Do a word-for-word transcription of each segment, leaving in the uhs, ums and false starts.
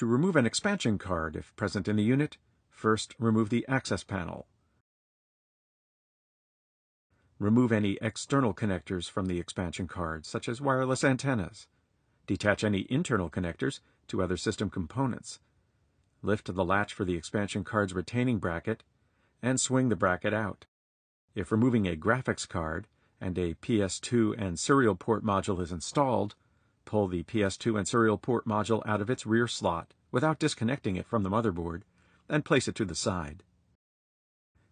To remove an expansion card, if present in the unit, first remove the access panel. Remove any external connectors from the expansion card, such as wireless antennas. Detach any internal connectors to other system components. Lift the latch for the expansion card's retaining bracket and swing the bracket out. If removing a graphics card and a P S two and serial port module is installed, pull the P S two and serial port module out of its rear slot without disconnecting it from the motherboard and place it to the side.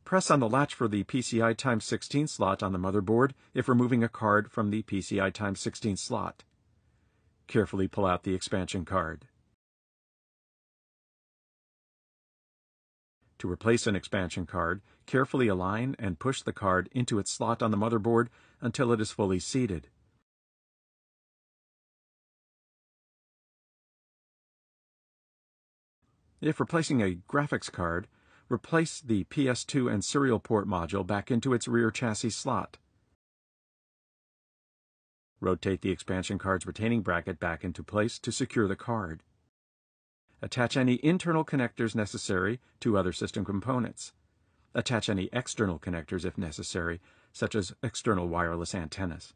Press on the latch for the P C I times sixteen slot on the motherboard if removing a card from the P C I times sixteen slot. Carefully pull out the expansion card. To replace an expansion card, carefully align and push the card into its slot on the motherboard until it is fully seated. If replacing a graphics card, replace the P S two and serial port module back into its rear chassis slot. Rotate the expansion card's retaining bracket back into place to secure the card. Attach any internal connectors necessary to other system components. Attach any external connectors if necessary, such as external wireless antennas.